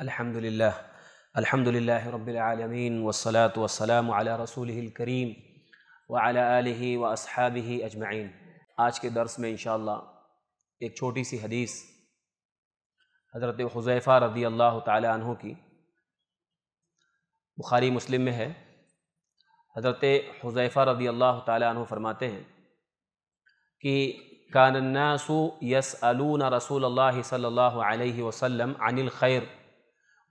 अल्हम्दुलिल्लाह अल्हम्दुलिल्लाहि रब्बिल आलमीन वस्सलातु वस्सलामु अला रसूलिहिल करीम व अला आलिहि व अस्हाबिहि अजमाइन। आज के दर्स में इंशाअल्लाह एक छोटी सी हदीस हज़रत हुज़ैफ़ा रज़ियल्लाहु ताला अन्हु की, बुखारी मुस्लिम में है। हज़रत हुज़ैफ़ा रज़ियल्लाहु ताला अन्हु फरमाते हैं कि कानन्नासु यसअलूना रसूलल्लाहि सल्लल्लाहु अलैहि वसल्लम अनिल खैर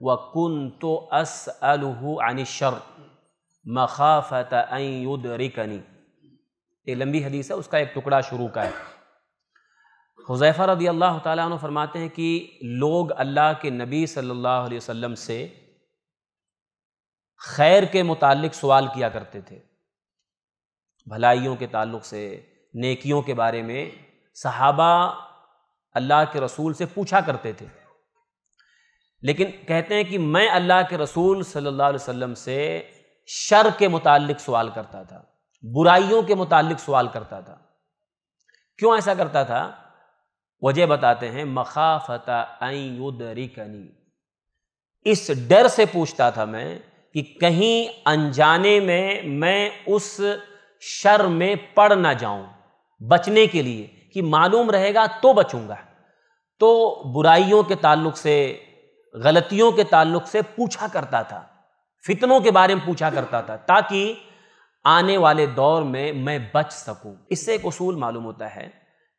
व कुन्तु अस्अलुहु अनिश शर मखाफत अन युदरिकनी। ये लंबी हदीस है, उसका एक टुकड़ा शुरू का है। हुज़ैफ़ा रज़ियल्लाहु ताला अन्हु फरमाते हैं कि लोग अल्लाह के नबी सल्लल्लाहु अलैहि वसल्लम से खैर के मुतालिक सवाल किया करते थे, भलाइयों के ताल्लुक़ से, नेकियों के बारे में सहाबा अल्लाह के रसूल से पूछा करते थे। लेकिन कहते हैं कि मैं अल्लाह के रसूल सल्लल्लाहु अलैहि वसल्लम से शर के मुतालिक सवाल करता था, बुराइयों के मुतालिक सवाल करता था। क्यों ऐसा करता था? वजह बताते हैं, मखाफता अन युदरिकनी, इस डर से पूछता था मैं कि कहीं अनजाने में मैं उस शर में पड़ ना जाऊं, बचने के लिए कि मालूम रहेगा तो बचूंगा। तो बुराइयों के ताल्लुक से, गलतियों के ताल्लुक से पूछा करता था, फितनों के बारे में पूछा करता था, ताकि आने वाले दौर में मैं बच सकूं। इससे एक उसूल मालूम होता है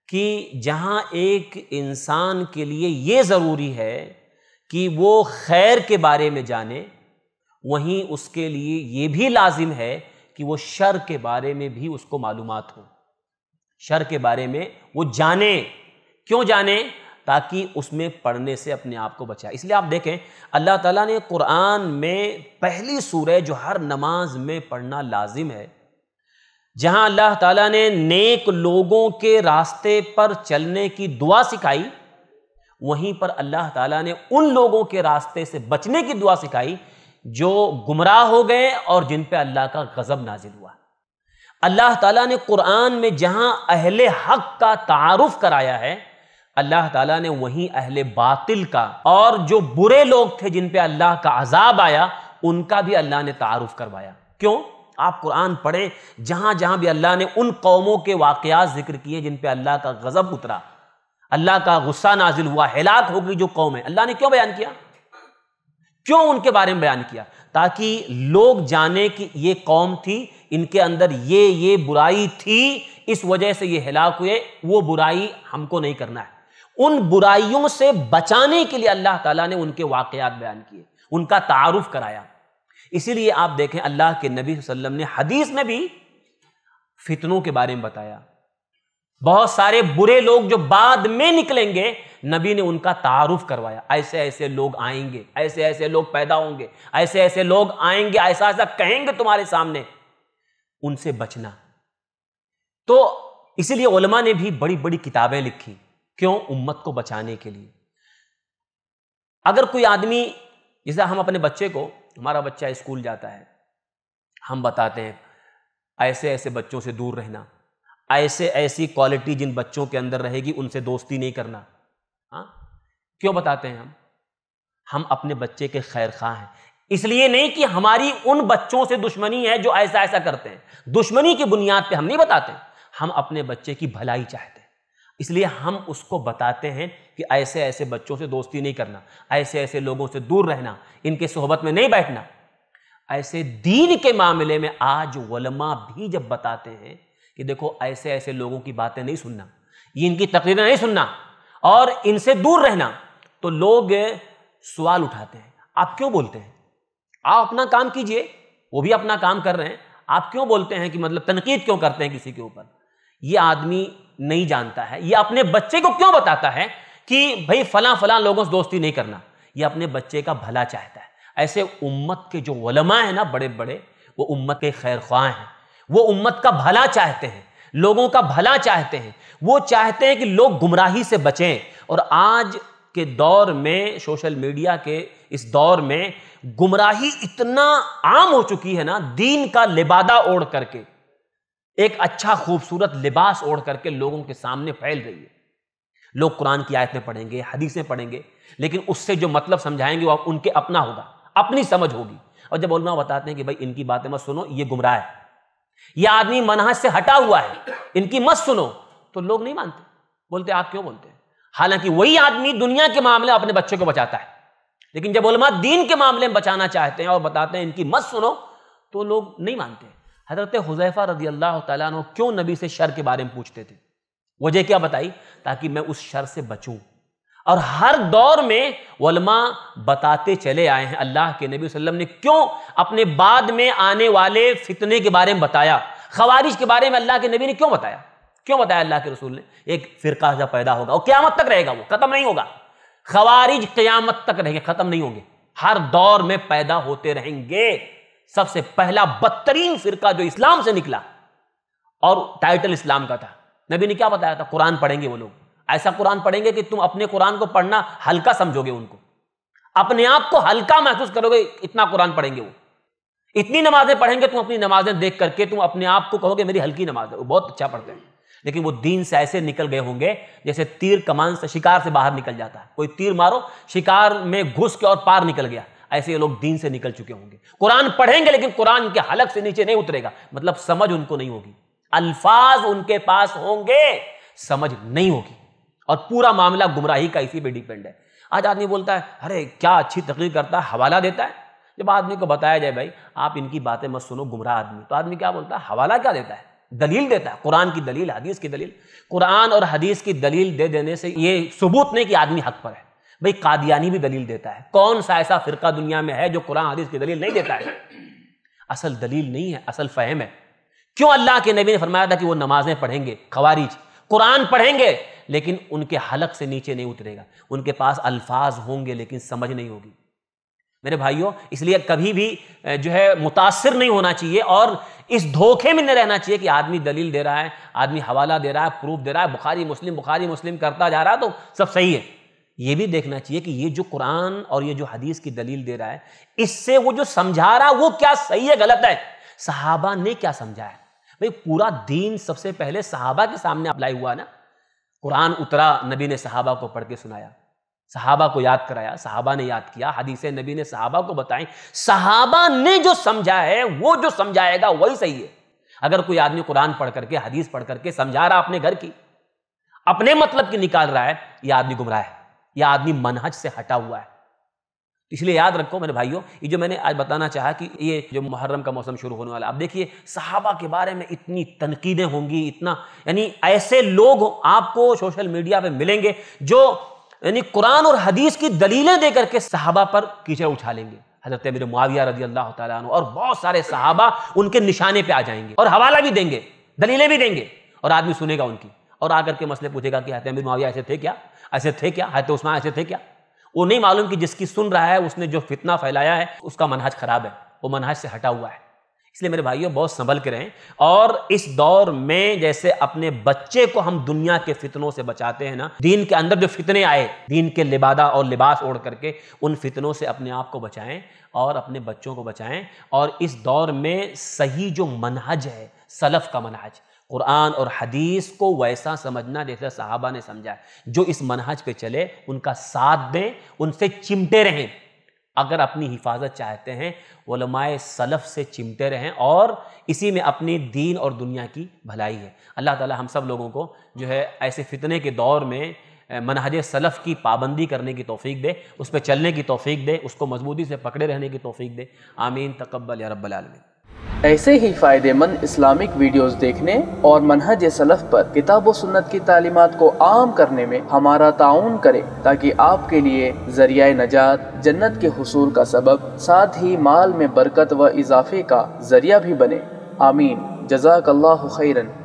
कि जहां एक इंसान के लिए ये ज़रूरी है कि वो खैर के बारे में जाने, वहीं उसके लिए ये भी लाजिम है कि वो शर के बारे में भी उसको मालूमात हो, शर के बारे में वो जाने। क्यों जाने? ताकि उसमें पढ़ने से अपने आप को बचाए। इसलिए आप देखें, अल्लाह ताला ने कुरान में पहली सूरह जो हर नमाज में पढ़ना लाजिम है, जहां अल्लाह ताला ने नेक लोगों के रास्ते पर चलने की दुआ सिखाई, वहीं पर अल्लाह ताला ने उन लोगों के रास्ते से बचने की दुआ सिखाई जो गुमराह हो गए और जिन पे अल्लाह का गज़ब नाजिल हुआ। अल्लाह ताला ने कुरान में जहां अहले हक का तारुफ कराया है, अल्लाह ताला ने वहीं अहले बातिल का और जो बुरे लोग थे जिन पे अल्लाह का अजाब आया, उनका भी अल्लाह ने तारुफ करवाया। क्यों? आप कुरान पढ़ें, जहां जहां भी अल्लाह ने उन कौमों के वाक़यात जिक्र किए जिन पे अल्लाह का गज़ब उतरा, अल्लाह का गुस्सा नाजिल हुआ, हिलाक हो गई जो कौम है, अल्लाह ने क्यों बयान किया, क्यों उनके बारे में बयान किया? ताकि लोग जाने कि ये कौम थी, इनके अंदर ये बुराई थी, इस वजह से ये हिलाक हुए, वो बुराई हमको नहीं करना है। उन बुराइयों से बचाने के लिए अल्लाह ताला ने उनके वाक़यात बयान किए, उनका तारुफ कराया। इसीलिए आप देखें, अल्लाह के नबी सल्लल्लाहु अलैहि वसल्लम ने हदीस में भी फितनों के बारे में बताया, बहुत सारे बुरे लोग जो बाद में निकलेंगे, नबी ने उनका तारुफ करवाया। ऐसे ऐसे लोग आएंगे, ऐसे ऐसे लोग पैदा होंगे, ऐसे ऐसे लोग आएंगे, ऐसा ऐसा कहेंगे तुम्हारे सामने, उनसे बचना। तो इसीलिए उलमा ने भी बड़ी बड़ी किताबें लिखी। क्यों? उम्मत को बचाने के लिए। अगर कोई आदमी, जैसे हम अपने बच्चे को, हमारा बच्चा स्कूल जाता है, हम बताते हैं ऐसे ऐसे बच्चों से दूर रहना, ऐसे ऐसी क्वालिटी जिन बच्चों के अंदर रहेगी उनसे दोस्ती नहीं करना। हाँ, क्यों बताते हैं? हम अपने बच्चे के खैर खां हैं, इसलिए नहीं कि हमारी उन बच्चों से दुश्मनी है जो ऐसा ऐसा करते हैं। दुश्मनी की बुनियाद पे हम नहीं बताते, हम अपने बच्चे की भलाई चाहते हैं, इसलिए हम उसको बताते हैं कि ऐसे ऐसे बच्चों से दोस्ती नहीं करना, ऐसे ऐसे लोगों से दूर रहना, इनके सोहबत में नहीं बैठना। ऐसे दीन के मामले में आज उलमा भी जब बताते हैं कि देखो ऐसे ऐसे लोगों की बातें नहीं सुनना, ये इनकी तकरीरें नहीं सुनना और इनसे दूर रहना, तो लोग सवाल उठाते हैं, आप क्यों बोलते हैं? आप अपना काम कीजिए, वो भी अपना काम कर रहे हैं, आप क्यों बोलते हैं कि मतलब तनकीद क्यों करते हैं किसी के ऊपर? ये आदमी नहीं जानता है। ये अपने बच्चे को क्यों बताता है कि भाई फलां फलां लोगों से दोस्ती नहीं करना? ये अपने बच्चे का भला चाहता है। ऐसे उम्मत के जो उलमा हैं ना बड़े बड़े, वो उम्मत के खैर ख्वाह हैं, वो उम्मत का भला चाहते हैं, लोगों का भला चाहते हैं, वो चाहते हैं कि लोग गुमराही से बचें। और आज के दौर में, सोशल मीडिया के इस दौर में, गुमराही इतना आम हो चुकी है ना, दीन का लिबादा ओढ़ करके, एक अच्छा खूबसूरत लिबास ओढ़ करके लोगों के सामने फैल रही है। लोग कुरान की आयतें पढ़ेंगे, हदीसें पढ़ेंगे, लेकिन उससे जो मतलब समझाएंगे वो उनके अपना होगा, अपनी समझ होगी। और जब उलमा बताते हैं कि भाई इनकी बातें मत सुनो, ये गुमराह है, यह आदमी मनहज से हटा हुआ है, इनकी मत सुनो, तो लोग नहीं मानते, बोलते आप क्यों बोलते हैं। हालांकि वही आदमी दुनिया के मामले में अपने बच्चे को बचाता है, लेकिन जब उलमा दीन के मामले में बचाना चाहते हैं और बताते हैं इनकी मत सुनो, तो लोग नहीं मानते। हजरत हुजैफा रज़ी अल्लाह तआला अन्हु क्यों नबी से शर के बारे में पूछते थे, वजह क्या बताई, ताकि मैं उस शर से बचूं। और हर दौर में उलमा बताते चले आए हैं, अल्लाह के नबी वसल्लम ने क्यों अपने बाद में आने वाले फितने के बारे में बताया, खवारिज के बारे में अल्लाह के नबी ने क्यों बताया, क्यों बताया अल्लाह के रसूल ने। एक फिरका जब पैदा होगा और क़यामत तक रहेगा, वो ख़त्म नहीं होगा, खवारिज क़यामत तक रहेंगे, ख़त्म नहीं होंगे, हर दौर में पैदा होते रहेंगे। सबसे पहला बदतरीन फिरका जो इस्लाम से निकला और टाइटल इस्लाम का था, नबी ने क्या बताया था, कुरान पढ़ेंगे वो लोग, ऐसा कुरान पढ़ेंगे कि तुम अपने कुरान को पढ़ना हल्का समझोगे, उनको अपने आप को हल्का महसूस करोगे, इतना कुरान पढ़ेंगे वो, इतनी नमाजें पढ़ेंगे, तुम अपनी नमाजें देख करके तुम अपने आप को कहोगे मेरी हल्की नमाज है, वो बहुत अच्छा पढ़ते हैं। लेकिन वो दीन से ऐसे निकल गए होंगे जैसे तीर कमान से, शिकार से बाहर निकल जाता है, कोई तीर मारो शिकार में घुस के और पार निकल गया, ऐसे ये लोग दीन से निकल चुके होंगे। कुरान पढ़ेंगे लेकिन कुरान के हलक से नीचे नहीं उतरेगा, मतलब समझ उनको नहीं होगी, अल्फाज उनके पास होंगे, समझ नहीं होगी। और पूरा मामला गुमराही का इसी पे डिपेंड है। आज आदमी बोलता है अरे क्या अच्छी तकरीर करता है, हवाला देता है। जब आदमी को बताया जाए भाई आप इनकी बातें मत सुनो, गुमराह आदमी, तो आदमी क्या बोलता है, हवाला क्या देता है, दलील देता है, कुरान की दलील, हदीस की दलील। कुरान और हदीस की दलील दे देने से ये सबूत नहीं कि आदमी हक पर है। भाई कादियानी भी दलील देता है, कौन सा ऐसा फिरका दुनिया में है जो कुरान हदीस की दलील नहीं देता है। असल दलील नहीं है, असल फहम है। क्यों अल्लाह के नबी ने फरमाया था कि वो नमाजें पढ़ेंगे खवारिज, कुरान पढ़ेंगे लेकिन उनके हलक से नीचे नहीं उतरेगा, उनके पास अल्फाज होंगे लेकिन समझ नहीं होगी। मेरे भाइयों, इसलिए कभी भी जो है मुतासिर नहीं होना चाहिए और इस धोखे में नहीं रहना चाहिए कि आदमी दलील दे रहा है, आदमी हवाला दे रहा है, प्रूफ दे रहा है, बुखारी मुस्लिम करता जा रहा है तो सब सही है। ये भी देखना चाहिए कि ये जो कुरान और ये जो हदीस की दलील दे रहा है, इससे वो जो समझा रहा है वो क्या सही है, गलत है, सहाबा ने क्या समझा है। भाई पूरा दीन सबसे पहले सहाबा के सामने अप्लाई हुआ ना, कुरान उतरा, नबी ने सहाबा को पढ़ के सुनाया, सहाबा को याद कराया, सहाबा ने याद किया, हदीसें नबी ने सहाबा को बताई, सहाबा ने जो समझा है वो जो समझाएगा वही सही है। अगर कोई आदमी कुरान पढ़ करके हदीस पढ़ करके समझा रहा अपने घर की, अपने मतलब की निकाल रहा है, यह आदमी गुमराह है, यह आदमी मनहज से हटा हुआ है। इसलिए याद रखो मेरे भाइयों, ये जो मैंने आज बताना चाहा कि ये जो मुहर्रम का मौसम शुरू होने वाला, आप देखिए सहाबा के बारे में इतनी तनकीदें होंगी, इतना यानी ऐसे लोग आपको सोशल मीडिया पे मिलेंगे जो यानी कुरान और हदीस की दलीलें दे करके सहाबा पर कीचड़ उछालेंगे। हजरत अमीर मुआविया रज़ी अल्लाह तआला अन्हु और बहुत सारे सहाबा उनके निशाने पर आ जाएंगे और हवाला भी देंगे, दलीलें भी देंगे, और आदमी सुनेगा उनकी और आकर के मसले पूछेगा कि हजरत अमीर मुआविया ऐसे थे क्या, ऐसे थे क्या, हजरत उस्मान ऐसे थे क्या। वो नहीं मालूम कि जिसकी सुन रहा है उसने जो फितना फैलाया है उसका मनहज खराब है, वो मनहज से हटा हुआ है। इसलिए मेरे भाइयों बहुत संभल के रहें। और इस दौर में जैसे अपने बच्चे को हम दुनिया के फितनों से बचाते हैं ना, दीन के अंदर जो फितने आए, दीन के लिबादा और लिबास ओढ़ करके उन फितनों से अपने आप को बचाएं और अपने बच्चों को बचाएं। और इस दौर में सही जो मनहज है, सलफ़ का मनहज, कुरान और हदीस को वैसा समझना जैसा सहाबा ने समझा, जो इस मनहज पे चले, उनका साथ दें, उनसे चिमटे रहें। अगर अपनी हिफाजत चाहते हैं, उलमाए सलफ़ से चिमटे रहें, और इसी में अपनी दीन और दुनिया की भलाई है। अल्लाह ताला हम सब लोगों को जो है ऐसे फितने के दौर में मनहज सलफ़ की पाबंदी करने की तौफीक दे, उस पर चलने की तौफीक दे, उसको मजबूती से पकड़े रहने की तौफीक दे। आमीन। तक़ब्बल या रब्बल आलमीन। ऐसे ही फ़ायदेमंद इस्लामिक वीडियोस देखने और मनहज सलफ़ पर किताब व सुन्नत की तालीमात को आम करने में हमारा ताउन करें, ताकि आपके लिए ज़रिया नजात, जन्नत के हुसूल का सबब, साथ ही माल में बरकत व इजाफे का ज़रिया भी बने। आमीन। जज़ाकल्लाहु खैरन।